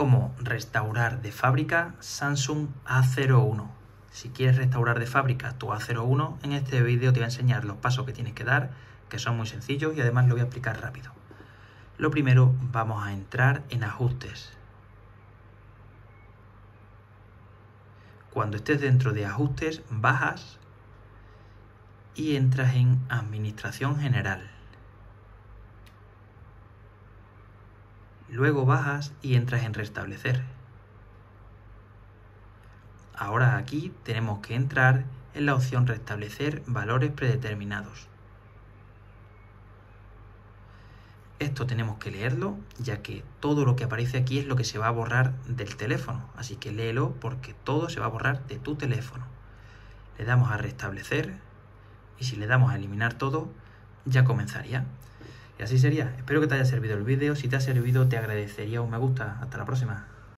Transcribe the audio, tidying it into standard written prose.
Cómo restaurar de fábrica Samsung A01. Si quieres restaurar de fábrica tu A01, en este vídeo te voy a enseñar los pasos que tienes que dar, que son muy sencillos y además lo voy a explicar rápido. Lo primero, vamos a entrar en ajustes. Cuando estés dentro de ajustes, bajas y entras en administración general. Luego bajas y entras en restablecer. Ahora aquí tenemos que entrar en la opción restablecer valores predeterminados. Esto tenemos que leerlo, ya que todo lo que aparece aquí es lo que se va a borrar del teléfono. Así que léelo porque todo se va a borrar de tu teléfono. Le damos a restablecer y si le damos a eliminar todo, ya comenzaría. Y así sería. Espero que te haya servido el vídeo. Si te ha servido, te agradecería un me gusta. Hasta la próxima.